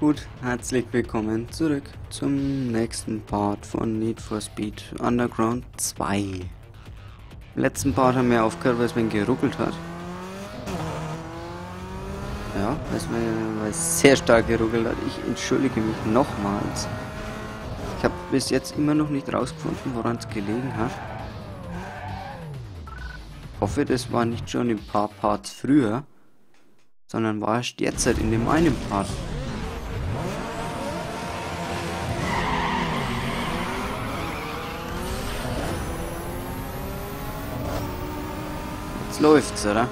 Gut, herzlich willkommen zurück zum nächsten Part von Need for Speed Underground 2. Im letzten Part haben wir aufgehört, weil es mir geruckelt hat. Ja, weil es sehr stark geruckelt hat. Ich entschuldige mich nochmals. Ich habe bis jetzt immer noch nicht rausgefunden, woran es gelegen hat. Ich hoffe, das war nicht schon ein paar Parts früher, sondern war es jetzt halt in dem einen Part. Jetzt läuft's, oder?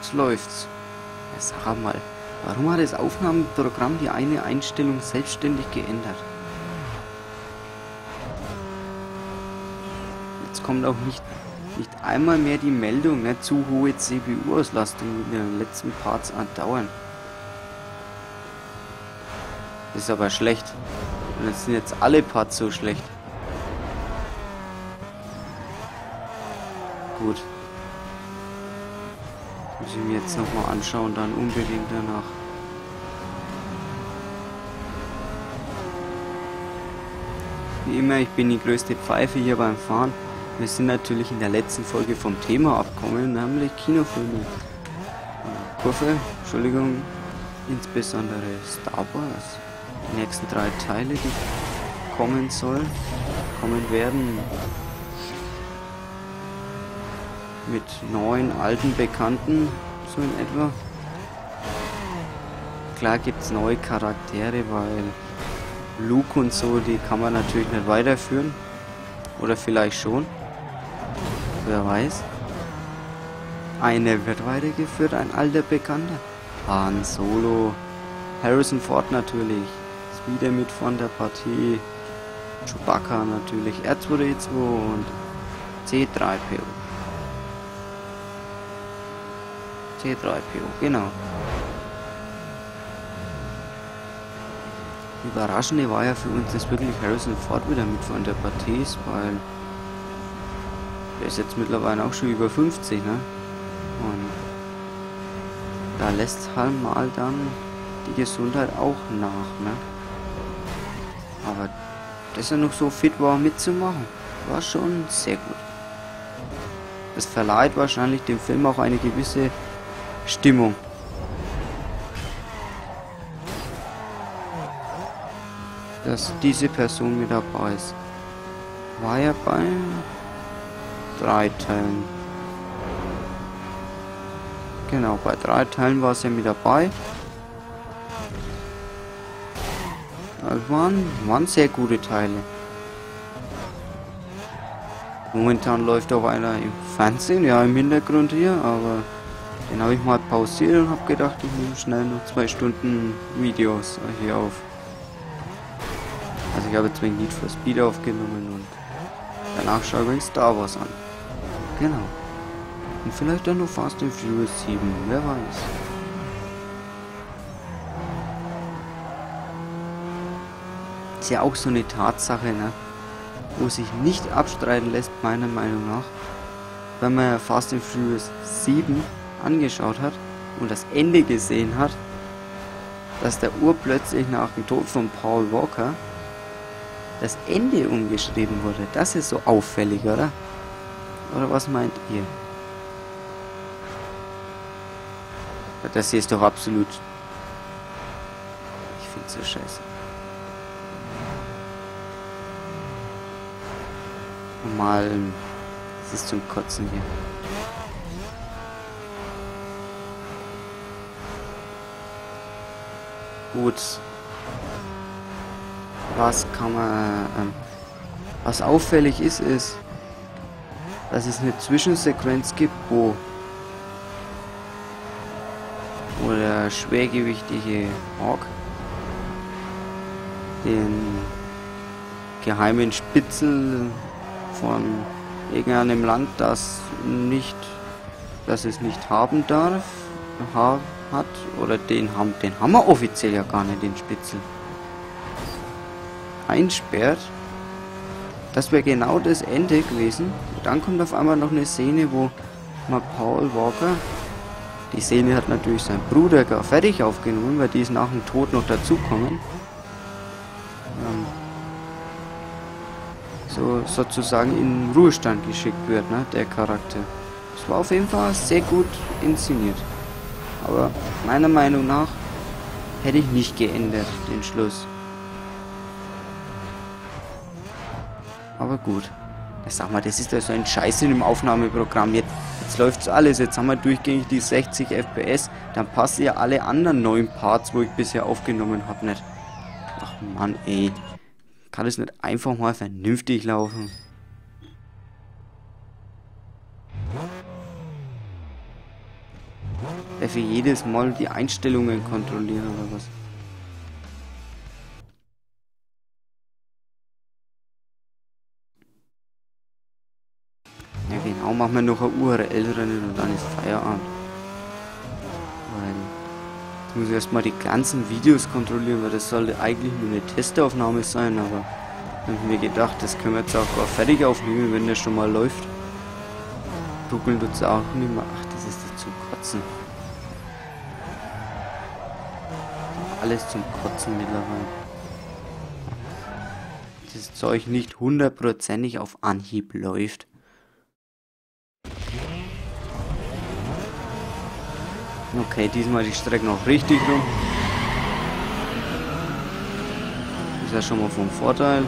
Jetzt läuft's. Ja, sag mal, warum hat das Aufnahmeprogramm die eine Einstellung selbstständig geändert? Jetzt kommt auch nicht einmal mehr die Meldung, ne? Zu hohe CPU-Auslastung wie in den letzten Parts andauern. Ist aber schlecht. Und jetzt sind jetzt alle Parts so schlecht. Gut. Das muss ich mir jetzt nochmal anschauen, dann unbedingt danach. Wie immer, ich bin die größte Pfeife hier beim Fahren. Wir sind natürlich in der letzten Folge vom Thema abgekommen, nämlich Kinofilme. Kurve, Entschuldigung, insbesondere Star Wars. Die nächsten 3 Teile, die kommen werden, mit neuen alten Bekannten, so in etwa. Klar gibt es neue Charaktere, weil Luke und so, die kann man natürlich nicht weiterführen, oder vielleicht schon, wer weiß. Einer wird weitergeführt, ein alter Bekannter, Han Solo, Harrison Ford natürlich, ist wieder mit von der Partie, Chewbacca natürlich, R2-D2 und C3PO. C3PO, genau. Überraschende war ja für uns, dass wirklich Harrison Ford wieder mit von der Partie ist, weil der ist jetzt mittlerweile auch schon über 50, ne? Und da lässt halt mal dann die Gesundheit auch nach, ne? Aber dass er noch so fit war mitzumachen, war schon sehr gut. Das verleiht wahrscheinlich dem Film auch eine gewisse Stimmung. Dass diese Person mit dabei ist. War ja bei 3 Teilen. Genau, bei 3 Teilen war sie mit dabei. Das waren sehr gute Teile. Momentan läuft auch einer im Fernsehen, ja, im Hintergrund hier, aber den habe ich mal pausiert und habe gedacht, ich nehme schnell noch 2 Stunden Videos hier auf. Also ich habe jetzt wegen Need for Speed aufgenommen und danach schaue ich Star Wars an. Genau. Und vielleicht dann noch Fast and Furious 7, wer weiß. Ist ja auch so eine Tatsache, ne? Wo sich nicht abstreiten lässt, meiner Meinung nach. Wenn man Fast and Furious 7 angeschaut hat und das Ende gesehen hat, dass der urplötzlich nach dem Tod von Paul Walker das Ende umgeschrieben wurde. Das ist so auffällig, oder? Oder was meint ihr? Das hier ist doch absolut... Ich find's so scheiße. Normal... Das ist zum Kotzen hier. Gut. Was kann man... was auffällig ist, ist... dass es eine Zwischensequenz gibt, wo... oder schwergewichtige Hawk den geheimen Spitzel von irgendeinem Land, das es nicht haben darf, hat, oder den haben wir offiziell ja gar nicht, den Spitzel, einsperrt Das wäre genau das Ende gewesen. Und dann kommt auf einmal noch eine Szene, wo man Paul Walker, die Szene hat natürlich sein Bruder gar fertig aufgenommen, weil die ist nach dem Tod noch dazukommen. So sozusagen in den Ruhestand geschickt wird, ne, der Charakter. Das war auf jeden Fall sehr gut inszeniert. Aber meiner Meinung nach hätte ich nicht geändert, den Schluss. Aber gut. Ich sag mal, das ist ja so ein Scheiß in dem Aufnahmeprogramm. Jetzt läuft's alles. Jetzt haben wir durchgängig die 60 FPS. Dann passen ja alle anderen neuen Parts, wo ich bisher aufgenommen habe, nicht. Ach Mann, ey. Kann es nicht einfach mal vernünftig laufen? Für jedes Mal die Einstellungen kontrollieren oder was? Ja genau, machen wir noch eine URL rennen und dann ist Feierabend. Weil ich muss erstmal die ganzen Videos kontrollieren, weil das sollte eigentlich nur eine Testaufnahme sein, aber ich habe mir gedacht, das können wir jetzt auch gar fertig aufnehmen, wenn der schon mal läuft. Ruckeln tut es auch nicht mehr. Ach, das ist das zum Kotzen. Alles zum Kotzen mittlerweile. Das Zeug nicht hundertprozentig auf Anhieb läuft. Okay, diesmal die Strecke noch richtig rum. Ist ja schon mal vom Vorteil.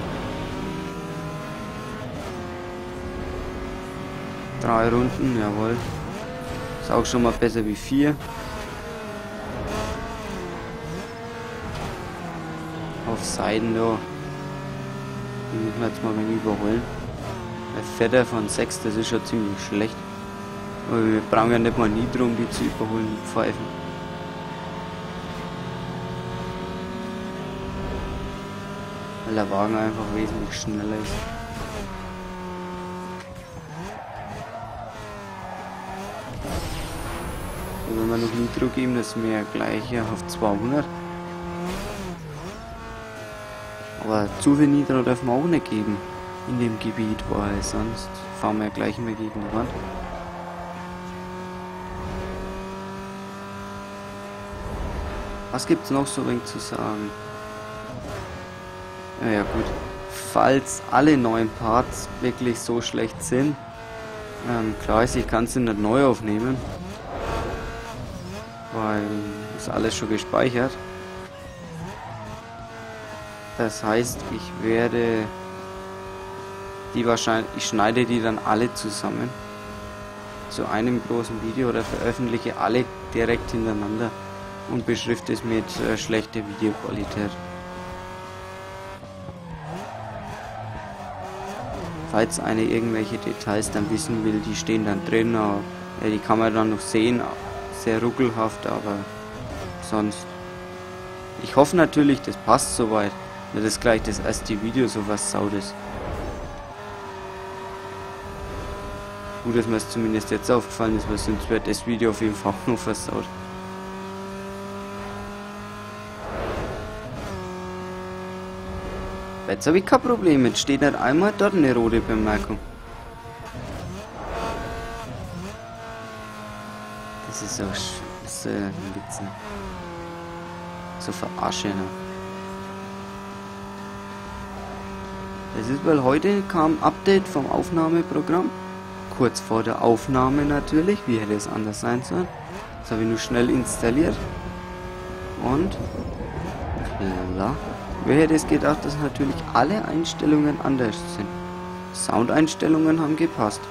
3 Runden, jawohl. Ist auch schon mal besser wie 4. Auf Seiten da. Die müssen wir jetzt mal ein wenig überholen. Der Vetter von 6, das ist schon ziemlich schlecht. Aber wir brauchen ja nicht mal nie drum, die zu überholen mit Pfeifen. Weil der Wagen einfach wesentlich schneller ist. Und wenn wir noch Nitro geben, das wäre ja gleich hier auf 200. Aber zu viel Nitro darf man auch nicht geben in dem Gebiet, weil sonst fahren wir ja gleich immer gegen die Wand. Was gibt's noch so wenig zu sagen? Naja gut, falls alle neuen Parts wirklich so schlecht sind, klar ist, ich kann sie nicht neu aufnehmen, weil ist alles schon gespeichert. Das heißt, ich werde die wahrscheinlich, ich schneide die dann alle zusammen zu einem großen Video oder veröffentliche alle direkt hintereinander und beschrifte es mit schlechter Videoqualität. Falls einer irgendwelche Details dann wissen will, die stehen dann drin, aber, ja, die kann man dann noch sehen, sehr ruckelhaft, aber sonst. Ich hoffe natürlich, das passt soweit. Das ist gleich das erste Video, so was Sautes. Gut, dass mir es zumindest jetzt aufgefallen ist, weil sonst wird das Video auf jeden Fall auch nur versaut. Jetzt habe ich kein Problem, jetzt steht nicht einmal dort eine rote Bemerkung. Das ist so ein Witz. So verarsche, ne? Das ist, weil heute kam ein Update vom Aufnahmeprogramm. Kurz vor der Aufnahme natürlich. Wie hätte es anders sein sollen? Das habe ich nur schnell installiert. Und klar. Wer hätte es gedacht, dass natürlich alle Einstellungen anders sind. Soundeinstellungen haben gepasst.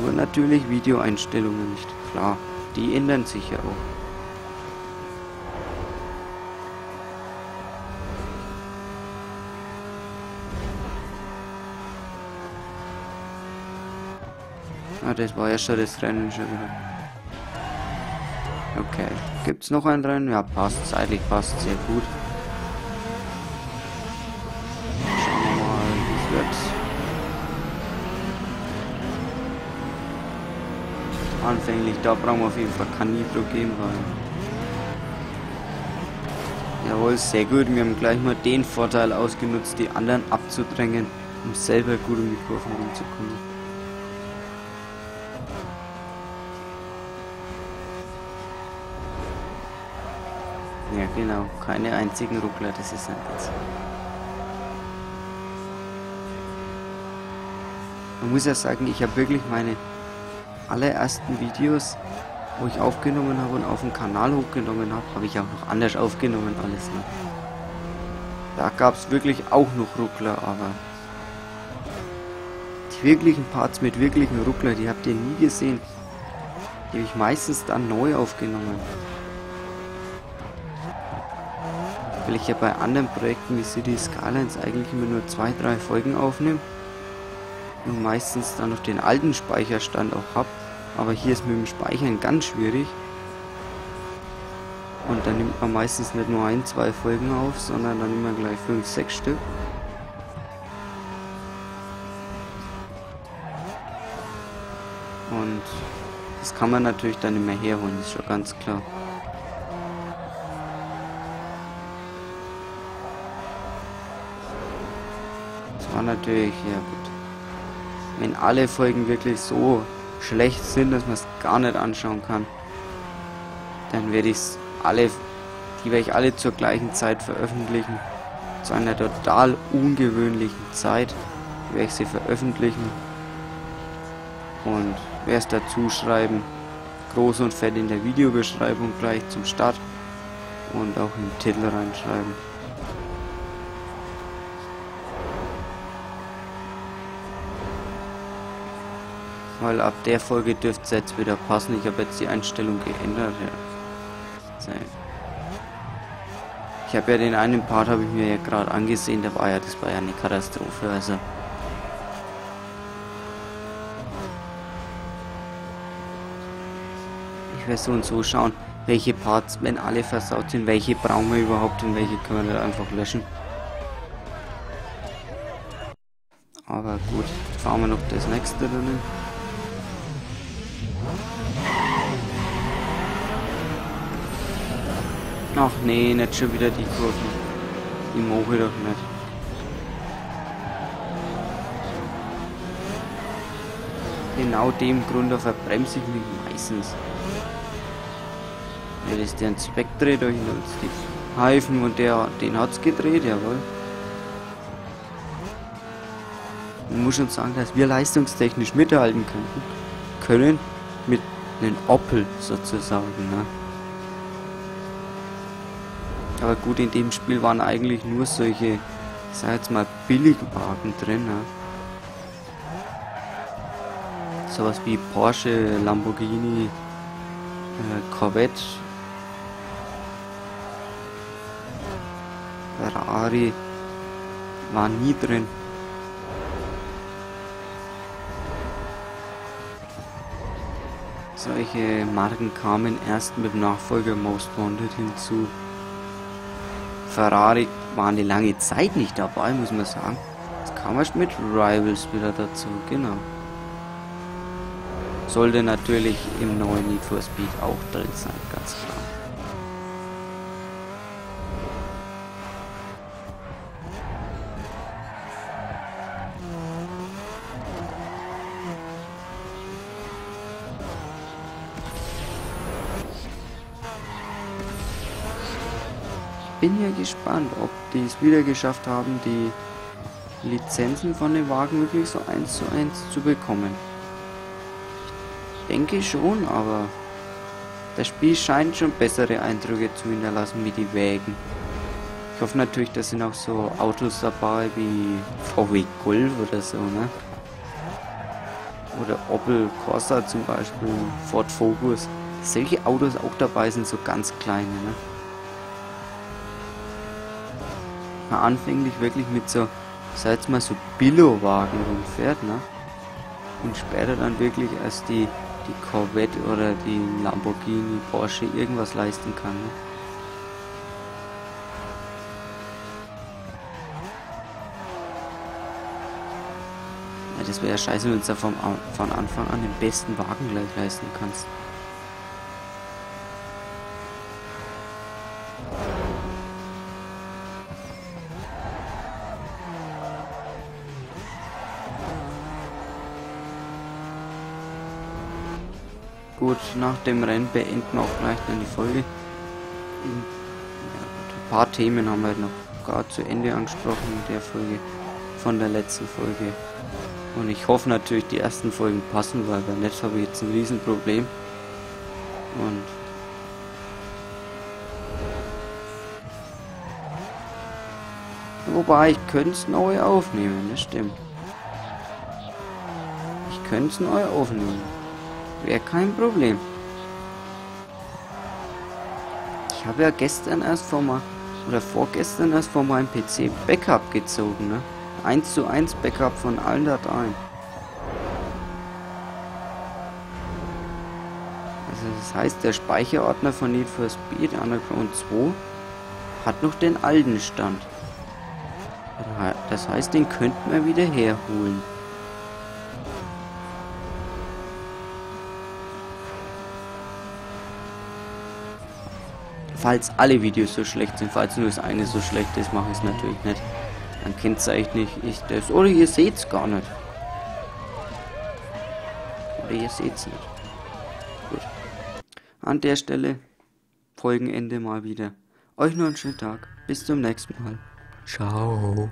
Nur natürlich Videoeinstellungen nicht. Klar, die ändern sich ja auch. Ah, das war ja schon das Rennen schon wieder. Okay, gibt's noch ein Rennen? Ja, passt, zeitlich passt, sehr gut. Schauen wir mal, wie es wird. Anfänglich, da brauchen wir auf jeden Fall kein Nitro geben, weil... Ja, Jawohl, sehr gut. Wir haben gleich mal den Vorteil ausgenutzt, die anderen abzudrängen, um selber gut um die Kurven rumzukommen. Ja, genau, keine einzigen Ruckler, das ist ein Witz. Man muss ja sagen, ich habe wirklich meine allerersten Videos, wo ich aufgenommen habe und auf dem Kanal hochgenommen habe, habe ich auch noch anders aufgenommen alles. Ne? Da gab es wirklich auch noch Ruckler, aber die wirklichen Parts mit wirklichen Ruckler, die habt ihr nie gesehen. Die habe ich meistens dann neu aufgenommen. Weil ich ja bei anderen Projekten wie Cities Skylines eigentlich immer nur 2-3 Folgen aufnehme und meistens dann noch den alten Speicherstand auch habe, aber hier ist mit dem Speichern ganz schwierig und dann nimmt man meistens nicht nur 1-2 Folgen auf, sondern dann immer gleich 5-6 Stück. Und das kann man natürlich dann nicht mehr herholen, ist schon ganz klar. Natürlich, ja gut. Wenn alle Folgen wirklich so schlecht sind, dass man es gar nicht anschauen kann, dann werde ich alle zur gleichen Zeit veröffentlichen. Zu einer total ungewöhnlichen Zeit werde ich sie veröffentlichen und werde es dazu schreiben. Groß und fett in der Videobeschreibung gleich zum Start und auch im Titel reinschreiben. Weil ab der Folge dürfte es jetzt wieder passen. Ich habe jetzt die Einstellung geändert. Ja. Ich habe ja den einen Part habe ich mir ja gerade angesehen. Das war ja eine Katastrophe. Also ich werde so und so schauen, welche Parts, wenn alle versaut sind, welche brauchen wir überhaupt und welche können wir dann einfach löschen. Aber gut, fahren wir noch das nächste drinnen. Ach nee, nicht schon wieder die Kurven. Die mag ich doch nicht. Genau dem Grund, da verbremse ich mich meistens. Ja, das ist der Speck dreht euch nur die Reifen und den hat's gedreht, jawohl. Man muss schon sagen, dass wir leistungstechnisch mithalten können mit einem Opel sozusagen, ne? Aber gut, in dem Spiel waren eigentlich nur solche, ich sag jetzt mal, billigen Wagen drin. Ne? Sowas wie Porsche, Lamborghini, Corvette, Ferrari waren nie drin. Solche Marken kamen erst mit Nachfolger Most Wanted hinzu. Ferrari war eine lange Zeit nicht dabei, muss man sagen. Jetzt kam erst mit Rivals wieder dazu, genau. Sollte natürlich im neuen Need for Speed auch drin sein, ganz klar. Bin ja gespannt, ob die es wieder geschafft haben, die Lizenzen von den Wagen wirklich so 1:1 zu bekommen. Ich denke schon, aber das Spiel scheint schon bessere Eindrücke zu hinterlassen wie die Wägen. Ich hoffe natürlich, da sind auch so Autos dabei wie VW Golf oder so, ne? Oder Opel Corsa zum Beispiel, Ford Focus. Solche Autos auch dabei sind, so ganz kleine, ne? Anfänglich wirklich mit so, sag jetzt mal, so Billo-Wagen rumfährt, ne? Und später dann wirklich erst die Corvette oder die Lamborghini, Porsche irgendwas leisten kann, ne? Ja, das wäre ja scheiße, wenn du da von Anfang an den besten Wagen gleich leisten kannst. Gut, nach dem Rennen beenden wir auch gleich dann die Folge. Ja, ein paar Themen haben wir noch gar zu Ende angesprochen in der Folge, von der letzten Folge. Und ich hoffe natürlich, die ersten Folgen passen, weil beim Netz habe ich jetzt ein Riesenproblem. Und wobei, ich könnte es neu aufnehmen, das stimmt. Ich könnte es neu aufnehmen. Wäre kein Problem. Ich habe ja gestern erst vorgestern erst von meinem PC Backup gezogen, ne? 1:1 Backup von allen Dateien. Also das heißt, der Speicherordner von Need for Speed Underground 2 hat noch den alten Stand. Das heißt, den könnten wir wieder herholen. Falls alle Videos so schlecht sind, falls nur das eine so schlecht ist, mache ich es natürlich nicht. Dann kennzeichne ich das. Oder ihr seht es gar nicht. Oder ihr seht es nicht. Gut. An der Stelle Folgenende mal wieder. Euch noch einen schönen Tag. Bis zum nächsten Mal. Ciao.